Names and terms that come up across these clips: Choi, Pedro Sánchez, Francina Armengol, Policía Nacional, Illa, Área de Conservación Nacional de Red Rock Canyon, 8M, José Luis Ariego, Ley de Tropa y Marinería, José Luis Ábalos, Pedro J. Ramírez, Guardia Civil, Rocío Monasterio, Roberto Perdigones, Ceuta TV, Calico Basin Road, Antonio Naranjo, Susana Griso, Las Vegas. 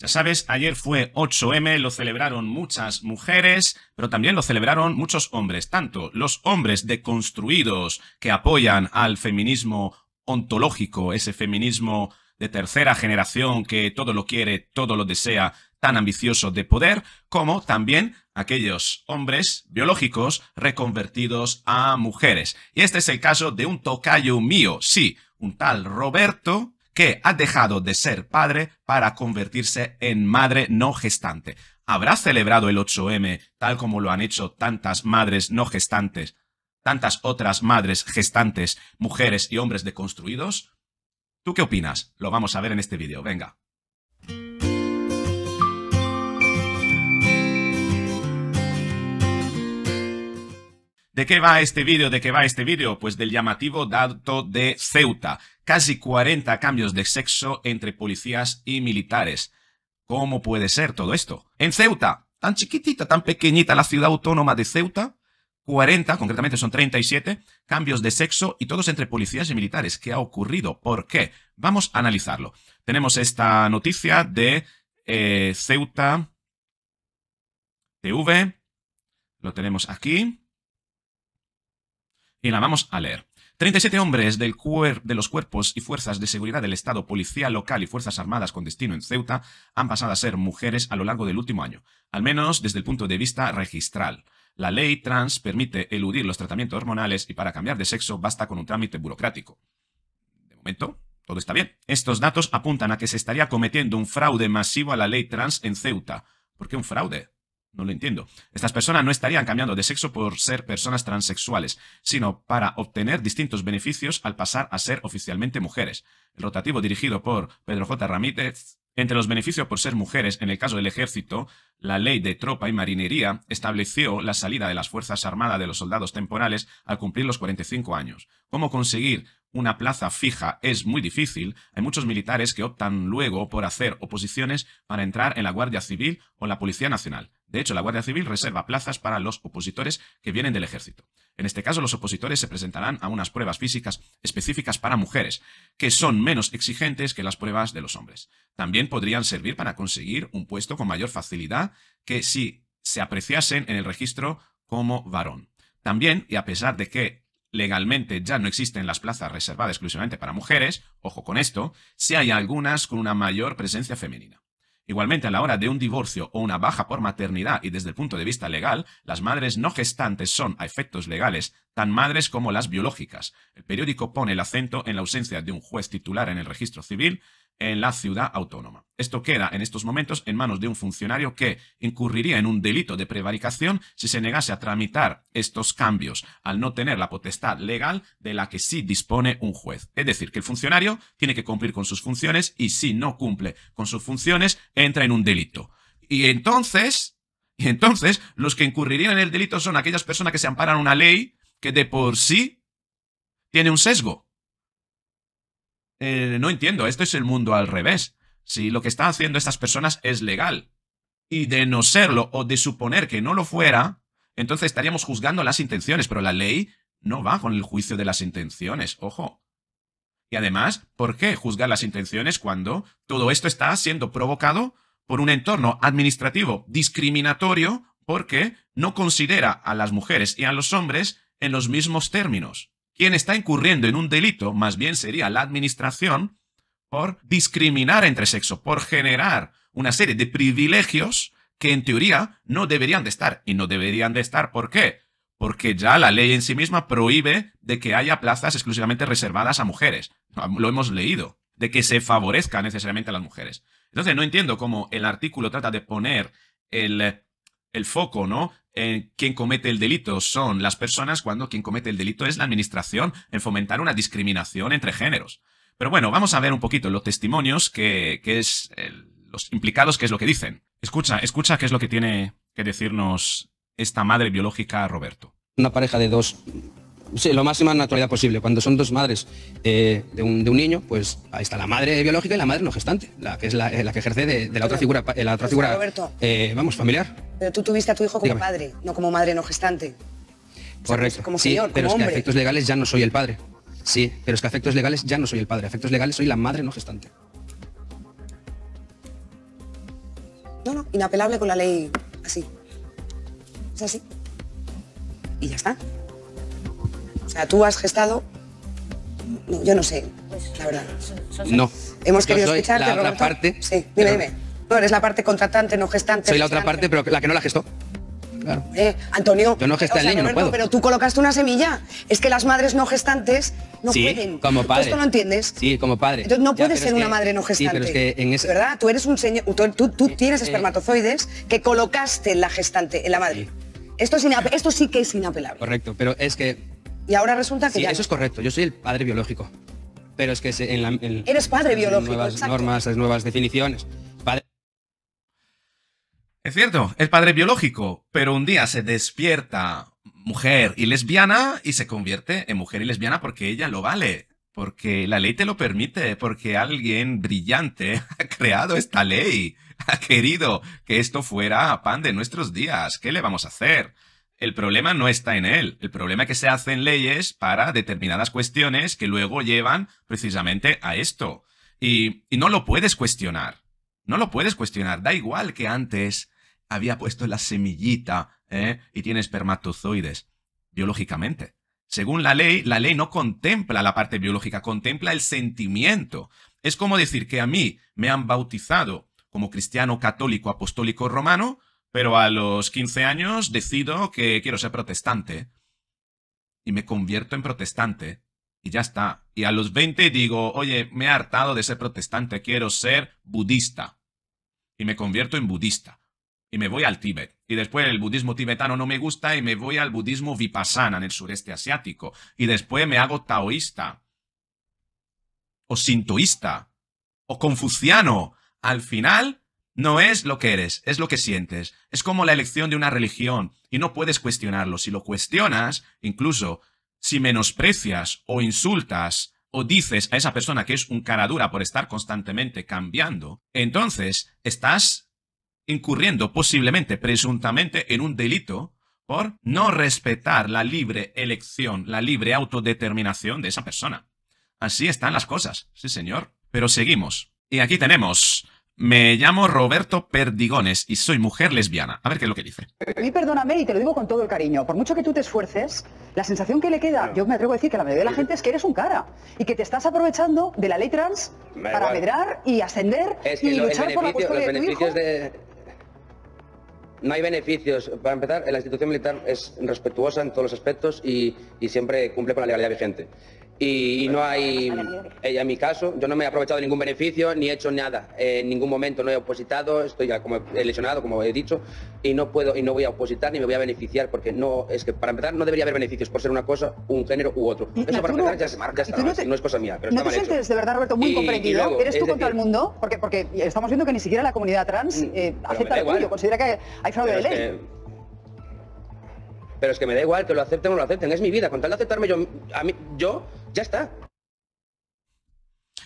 Ya sabes, ayer fue 8M, lo celebraron muchas mujeres, pero también lo celebraron muchos hombres, tanto los hombres deconstruidos que apoyan al feminismo ontológico, ese feminismo de tercera generación que todo lo quiere, todo lo desea, tan ambicioso de poder, como también aquellos hombres biológicos reconvertidos a mujeres. Y este es el caso de un tocayo mío, sí, un tal Roberto, que ha dejado de ser padre para convertirse en madre no gestante. ¿Habrá celebrado el 8M tal como lo han hecho tantas madres no gestantes, tantas otras madres gestantes, mujeres y hombres deconstruidos? ¿Tú qué opinas? Lo vamos a ver en este vídeo, venga. ¿De qué va este vídeo? ¿De qué va este vídeo? Pues del llamativo dato de Ceuta. Casi 40 cambios de sexo entre policías y militares. ¿Cómo puede ser todo esto? En Ceuta, tan chiquitita, tan pequeñita la ciudad autónoma de Ceuta, 40, concretamente son 37, cambios de sexo y todos entre policías y militares. ¿Qué ha ocurrido? ¿Por qué? Vamos a analizarlo. Tenemos esta noticia de Ceuta TV. Lo tenemos aquí. Y la vamos a leer. 37 hombres de los cuerpos y fuerzas de seguridad del Estado, policía local y fuerzas armadas con destino en Ceuta han pasado a ser mujeres a lo largo del último año, al menos desde el punto de vista registral. La ley trans permite eludir los tratamientos hormonales y para cambiar de sexo basta con un trámite burocrático. De momento, todo está bien. Estos datos apuntan a que se estaría cometiendo un fraude masivo a la ley trans en Ceuta. ¿Por qué un fraude? No lo entiendo. Estas personas no estarían cambiando de sexo por ser personas transexuales, sino para obtener distintos beneficios al pasar a ser oficialmente mujeres. El rotativo dirigido por Pedro J. Ramírez. Entre los beneficios por ser mujeres, en el caso del ejército, la Ley de Tropa y Marinería estableció la salida de las Fuerzas Armadas de los soldados temporales al cumplir los 45 años. ¿Cómo conseguir una plaza fija es muy difícil? Hay muchos militares que optan luego por hacer oposiciones para entrar en la Guardia Civil o la Policía Nacional. De hecho, la Guardia Civil reserva plazas para los opositores que vienen del ejército. En este caso, los opositores se presentarán a unas pruebas físicas específicas para mujeres, que son menos exigentes que las pruebas de los hombres. También podrían servir para conseguir un puesto con mayor facilidad que si se apreciasen en el registro como varón. También, y a pesar de que legalmente ya no existen las plazas reservadas exclusivamente para mujeres, ojo con esto, sí hay algunas con una mayor presencia femenina. Igualmente, a la hora de un divorcio o una baja por maternidad y desde el punto de vista legal, las madres no gestantes son, a efectos legales, tan madres como las biológicas. El periódico pone el acento en la ausencia de un juez titular en el registro civil en la ciudad autónoma. Esto queda en estos momentos en manos de un funcionario que incurriría en un delito de prevaricación si se negase a tramitar estos cambios, al no tener la potestad legal de la que sí dispone un juez. Es decir, que el funcionario tiene que cumplir con sus funciones y si no cumple con sus funciones, entra en un delito. Y entonces los que incurrirían en el delito son aquellas personas que se amparan una ley que de por sí tiene un sesgo. No entiendo, esto es el mundo al revés. Si lo que están haciendo estas personas es legal, y de no serlo o de suponer que no lo fuera, entonces estaríamos juzgando las intenciones, pero la ley no va con el juicio de las intenciones, ojo. Y además, ¿por qué juzgar las intenciones cuando todo esto está siendo provocado por un entorno administrativo discriminatorio porque no considera a las mujeres y a los hombres en los mismos términos? Quien está incurriendo en un delito, más bien sería la administración, por discriminar entre sexo, por generar una serie de privilegios que en teoría no deberían de estar. Y no deberían de estar, ¿por qué? Porque ya la ley en sí misma prohíbe de que haya plazas exclusivamente reservadas a mujeres. Lo hemos leído, de que se favorezca necesariamente a las mujeres. Entonces no entiendo cómo el artículo trata de poner el foco, ¿no? Quien comete el delito son las personas cuando quien comete el delito es la administración en fomentar una discriminación entre géneros. Pero bueno, vamos a ver un poquito los testimonios los implicados, qué es lo que dicen. Escucha qué es lo que tiene que decirnos esta madre biológica, Roberto. Una pareja de dos, sí, lo máxima naturalidad posible. Cuando son dos madres de un niño, pues ahí está la madre biológica y la madre no gestante, la que es la que ejerce de la otra figura, Roberto, vamos, familiar. Pero tú tuviste a tu hijo como padre, no como madre no gestante. O sea, correcto. Como señor, sí, pero como hombre. Es que a efectos legales ya no soy el padre. Sí, pero es que a efectos legales ya no soy el padre. A efectos legales soy la madre no gestante. No, no, inapelable con la ley así. Es así. Y ya está. O sea, tú has gestado... No, yo no sé, la verdad. No. Hemos querido escucharte, Roberto. La otra parte... Sí, dime, dime. No, eres la parte contratante, no gestante. Soy la otra parte, pero la que no la gestó. Claro. Antonio, yo no gesté al niño, Roberto, no puedo. Pero tú colocaste una semilla. Es que las madres no gestantes no pueden. Como padre. Esto no entiendes. Sí, como padre. Entonces no puedes ser una madre no gestante. Sí, pero es que en ese... ¿Verdad? Tú eres un señor. Tú tienes espermatozoides que colocaste en la gestante, en la madre. Sí. Esto sí que es inapelable. Correcto, pero es que... Y ahora resulta que... Sí, ya eso no es correcto. Yo soy el padre biológico. Pero es que en la... Eres padre biológico, nuevas exacto. Normas, las nuevas definiciones. Padre... Es cierto, es padre biológico, pero un día se despierta mujer y lesbiana y se convierte en mujer y lesbiana porque ella lo vale, porque la ley te lo permite, porque alguien brillante ha creado esta ley, ha querido que esto fuera pan de nuestros días. ¿Qué le vamos a hacer? El problema no está en él, el problema es que se hacen leyes para determinadas cuestiones que luego llevan precisamente a esto. Y no lo puedes cuestionar. No lo puedes cuestionar. Da igual que antes había puesto la semillita y tiene espermatozoides biológicamente. Según la ley no contempla la parte biológica, contempla el sentimiento. Es como decir que a mí me han bautizado como cristiano católico apostólico romano, pero a los 15 años decido que quiero ser protestante y me convierto en protestante. Y ya está. Y a los 20 digo, oye, me he hartado de ser protestante, quiero ser budista. Y me convierto en budista. Y me voy al Tíbet. Y después el budismo tibetano no me gusta y me voy al budismo vipassana en el sureste asiático. Y después me hago taoísta. O sintoísta. O confuciano. Al final, no es lo que eres, es lo que sientes. Es como la elección de una religión. Y no puedes cuestionarlo. Si lo cuestionas, incluso... Si menosprecias o insultas o dices a esa persona que es un cara dura por estar constantemente cambiando, entonces estás incurriendo posiblemente, presuntamente, en un delito por no respetar la libre elección, la libre autodeterminación de esa persona. Así están las cosas, sí señor. Pero seguimos. Y aquí tenemos... Me llamo Roberto Perdigones y soy mujer lesbiana. A ver qué es lo que dice. A mí, perdóname, y te lo digo con todo el cariño. Por mucho que tú te esfuerces, la sensación que le queda, yo me atrevo a decir que la mayoría de la gente es que eres un cara. Y que te estás aprovechando de la ley trans para medrar y ascender y luchar por la custodia de tu hijo. No hay beneficios. Para empezar, la institución militar es respetuosa en todos los aspectos y siempre cumple con la legalidad vigente. Y no hay, en mi caso, yo no me he aprovechado de ningún beneficio, ni he hecho nada. En ningún momento no he opositado, estoy ya como lesionado, como he dicho, y no puedo y no voy a opositar ni me voy a beneficiar, porque no es que para empezar no debería haber beneficios por ser una cosa, un género u otro. Eso para empezar ya se marca, no es cosa mía. Pero ¿no te sientes de verdad, Roberto, muy comprendido? Luego, ¿eres tú contra el mundo? Porque estamos viendo que ni siquiera la comunidad trans acepta el tuyo, considera que hay fraude de ley. Pero es que me da igual que lo acepten o no lo acepten, es mi vida, con tal de aceptarme yo ya está.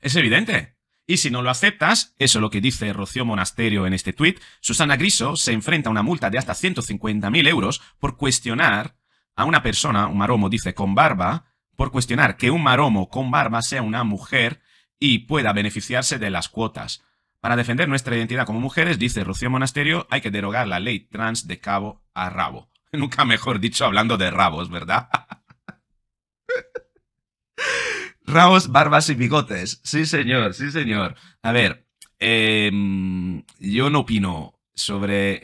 Es evidente. Y si no lo aceptas, eso es lo que dice Rocío Monasterio en este tuit, Susana Griso se enfrenta a una multa de hasta 150.000 euros por cuestionar a una persona, un maromo dice, con barba, por cuestionar que un maromo con barba sea una mujer y pueda beneficiarse de las cuotas. Para defender nuestra identidad como mujeres, dice Rocío Monasterio, hay que derogar la ley trans de cabo a rabo. Nunca mejor dicho hablando de rabos, ¿verdad? Rabos, barbas y bigotes. Sí, señor, sí, señor. A ver, yo no opino sobre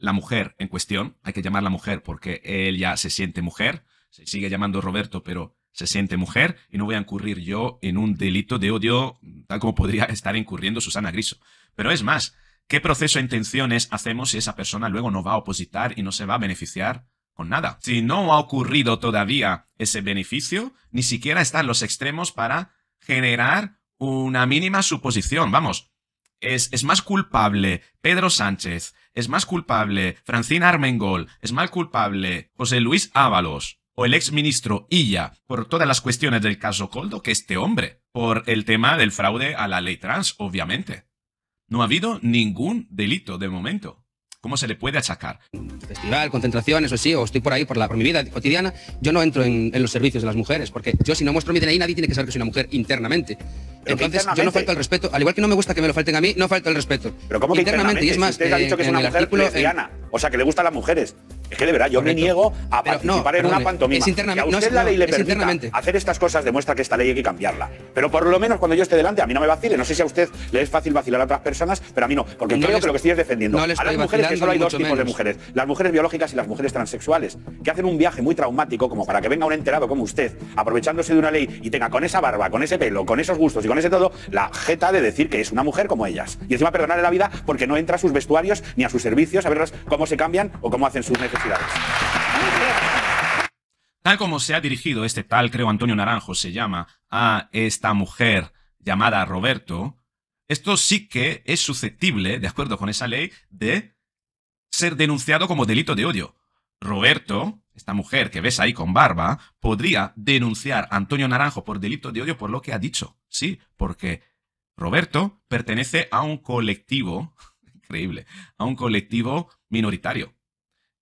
la mujer en cuestión. Hay que llamarla mujer porque él ya se siente mujer. Se sigue llamando Roberto, pero se siente mujer. Y no voy a incurrir yo en un delito de odio tal como podría estar incurriendo Susana Griso. Pero es más... ¿Qué proceso de intenciones hacemos si esa persona luego no va a opositar y no se va a beneficiar con nada? Si no ha ocurrido todavía ese beneficio, ni siquiera están los extremos para generar una mínima suposición. Vamos, es más culpable Pedro Sánchez, es más culpable Francina Armengol, es más culpable José Luis Ábalos o el exministro Illa por todas las cuestiones del caso Coldo que este hombre, por el tema del fraude a la ley trans, obviamente. No ha habido ningún delito de momento. ¿Cómo se le puede achacar? Festival, concentración, eso sí, o estoy por ahí por mi vida cotidiana, yo no entro en los servicios de las mujeres, porque yo si no muestro mi DNI nadie tiene que saber que soy una mujer internamente. Entonces yo no falto el respeto, al igual que no me gusta que me lo falten a mí, no falto el respeto. Pero ¿cómo que internamente? Y es más, si usted ha dicho que es una mujer lesbiana, o sea, que le gustan las mujeres. Es que de verdad, yo correcto. Me niego a participar en una pantomima. Que a usted la ley le permita hacer estas cosas demuestra que esta ley hay que cambiarla. Pero por lo menos cuando yo esté delante, a mí no me vacile. No sé si a usted le es fácil vacilar a otras personas, pero a mí no. Porque no creo que lo que estoy defendiendo. No a las mujeres, que solo hay dos tipos de mujeres. Las mujeres biológicas y las mujeres transexuales, que hacen un viaje muy traumático como para que venga un enterado como usted, aprovechándose de una ley y tenga con esa barba, con ese pelo, con esos gustos y con ese todo, la jeta de decir que es una mujer como ellas. Y encima perdonarle la vida porque no entra a sus vestuarios ni a sus servicios a verlas cómo se cambian o cómo hacen sus necesidades. Tal como se ha dirigido este tal, creo Antonio Naranjo se llama, a esta mujer llamada Roberto, esto sí que es susceptible, de acuerdo con esa ley, de ser denunciado como delito de odio. Roberto, esta mujer que ves ahí con barba, podría denunciar a Antonio Naranjo por delito de odio por lo que ha dicho. Sí, porque Roberto pertenece a un colectivo, increíble, a un colectivo minoritario.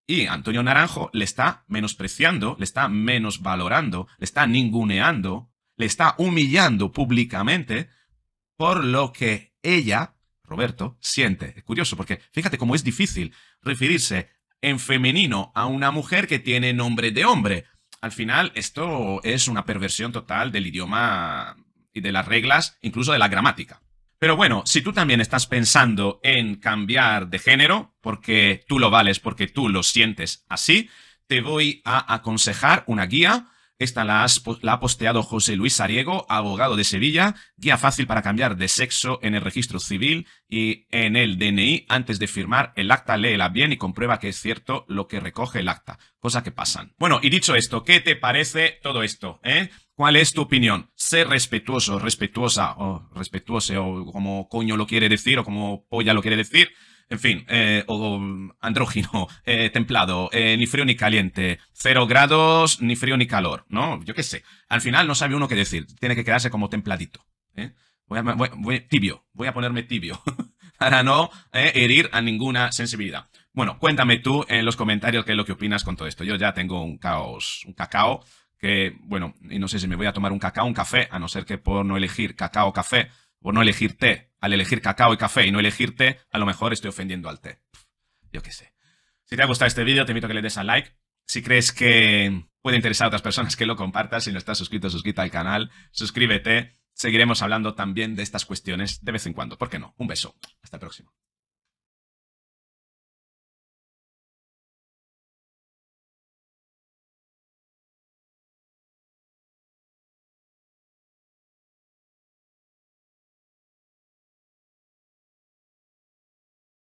Y Antonio Naranjo le está menospreciando, le está menosvalorando, le está ninguneando, le está humillando públicamente por lo que ella, Roberto, siente. Es curioso porque fíjate cómo es difícil referirse en femenino a una mujer que tiene nombre de hombre. Al final esto es una perversión total del idioma y de las reglas, incluso de la gramática. Pero bueno, si tú también estás pensando en cambiar de género, porque tú lo vales, porque tú lo sientes así, te voy a aconsejar una guía. Esta la ha posteado José Luis Ariego, abogado de Sevilla. Guía fácil para cambiar de sexo en el registro civil y en el DNI. Antes de firmar el acta, léela bien y comprueba que es cierto lo que recoge el acta. Cosas que pasan. Bueno, y dicho esto, ¿qué te parece todo esto? ¿Cuál es tu opinión? Sé respetuoso, respetuosa, o respetuose, o como coño lo quiere decir, o como polla lo quiere decir. En fin, o andrógino, templado, ni frío ni caliente, 0 grados, ni frío ni calor, ¿no? Yo qué sé. Al final no sabe uno qué decir. Tiene que quedarse como templadito. Tibio. Voy a ponerme tibio para no herir a ninguna sensibilidad. Bueno, cuéntame tú en los comentarios qué es lo que opinas con todo esto. Yo ya tengo un cacao que, bueno, y no sé si me voy a tomar un cacao, un café, a no ser que por no elegir cacao o café, por no elegir té, al elegir cacao y café y no elegir té, a lo mejor estoy ofendiendo al té. Yo qué sé. Si te ha gustado este vídeo, te invito a que le des a like. Si crees que puede interesar a otras personas, que lo compartas. Si no estás suscrito, suscríbete al canal, suscríbete. Seguiremos hablando también de estas cuestiones de vez en cuando. ¿Por qué no? Un beso. Hasta el próximo.